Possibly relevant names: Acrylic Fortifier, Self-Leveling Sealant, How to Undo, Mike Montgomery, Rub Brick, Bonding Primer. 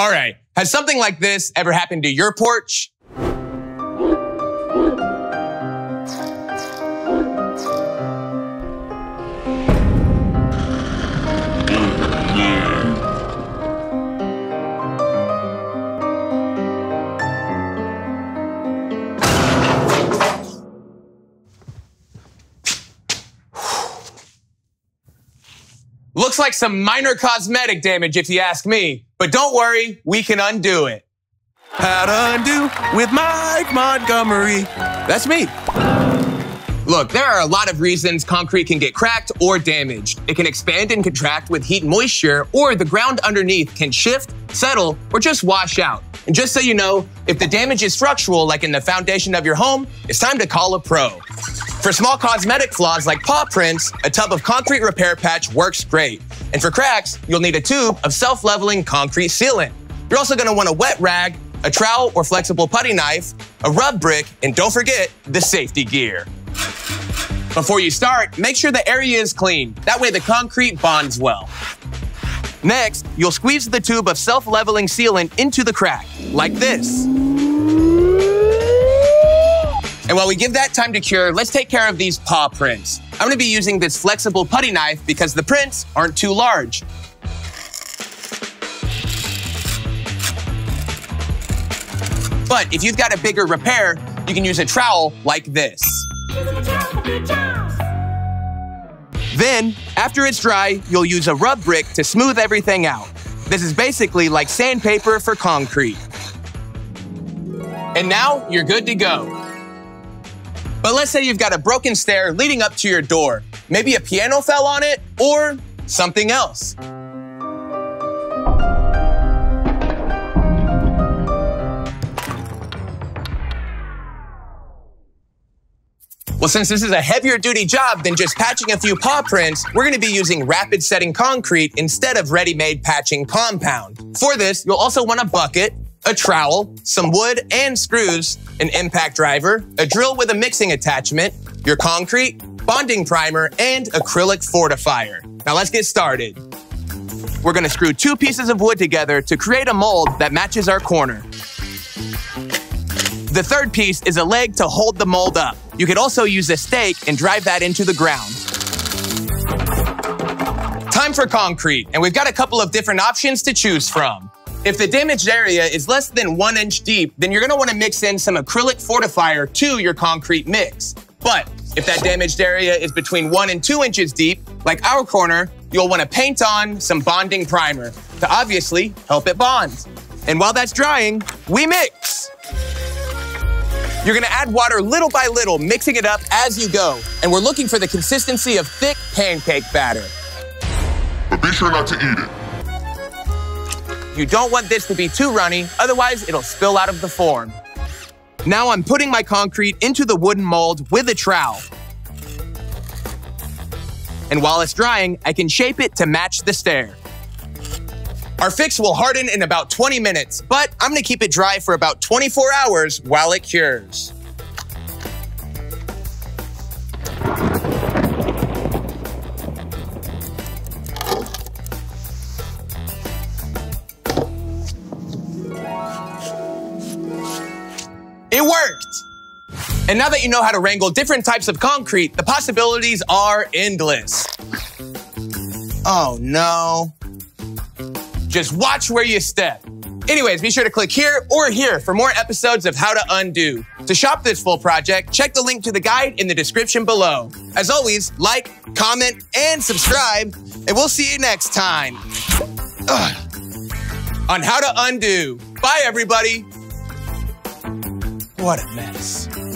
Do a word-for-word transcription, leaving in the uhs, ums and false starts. All right, has something like this ever happened to your porch? Looks like some minor cosmetic damage if you ask me, but don't worry, we can undo it. How to Undo with Mike Montgomery. That's me. Look, there are a lot of reasons concrete can get cracked or damaged. It can expand and contract with heat and moisture, or the ground underneath can shift, settle, or just wash out. And just so you know, if the damage is structural, like in the foundation of your home, it's time to call a pro. For small cosmetic flaws like paw prints, a tub of concrete repair patch works great. And for cracks, you'll need a tube of self-leveling concrete sealant. You're also gonna want a wet rag, a trowel or flexible putty knife, a rub brick, and don't forget the safety gear. Before you start, make sure the area is clean. That way the concrete bonds well. Next, you'll squeeze the tube of self-leveling sealant into the crack, like this. And while we give that time to cure, let's take care of these paw prints. I'm gonna be using this flexible putty knife because the prints aren't too large. But if you've got a bigger repair, you can use a trowel like this. Then, after it's dry, you'll use a rub brick to smooth everything out. This is basically like sandpaper for concrete. And now you're good to go. But let's say you've got a broken stair leading up to your door. Maybe a piano fell on it or something else. Well, since this is a heavier duty job than just patching a few paw prints, we're gonna be using rapid setting concrete instead of ready-made patching compound. For this, you'll also want a bucket, a trowel, some wood and screws, an impact driver, a drill with a mixing attachment, your concrete, bonding primer, and acrylic fortifier. Now let's get started. We're gonna screw two pieces of wood together to create a mold that matches our corner. The third piece is a leg to hold the mold up. You could also use a stake and drive that into the ground. Time for concrete, and we've got a couple of different options to choose from. If the damaged area is less than one inch deep, then you're gonna wanna mix in some acrylic fortifier to your concrete mix. But if that damaged area is between one and two inches deep, like our corner, you'll wanna paint on some bonding primer to obviously help it bond. And while that's drying, we mix. You're gonna add water little by little, mixing it up as you go. And we're looking for the consistency of thick pancake batter. But be sure not to eat it. You don't want this to be too runny, otherwise it'll spill out of the form. Now I'm putting my concrete into the wooden mold with a trowel. And while it's drying, I can shape it to match the stair. Our fix will harden in about twenty minutes, but I'm gonna keep it dry for about twenty-four hours while it cures. It worked! And now that you know how to wrangle different types of concrete, the possibilities are endless. Oh no. Just watch where you step. Anyways, be sure to click here or here for more episodes of How to Undo. To shop this full project, check the link to the guide in the description below. As always, like, comment, and subscribe, and we'll see you next time. Ugh. On How to Undo. Bye, everybody. What a mess.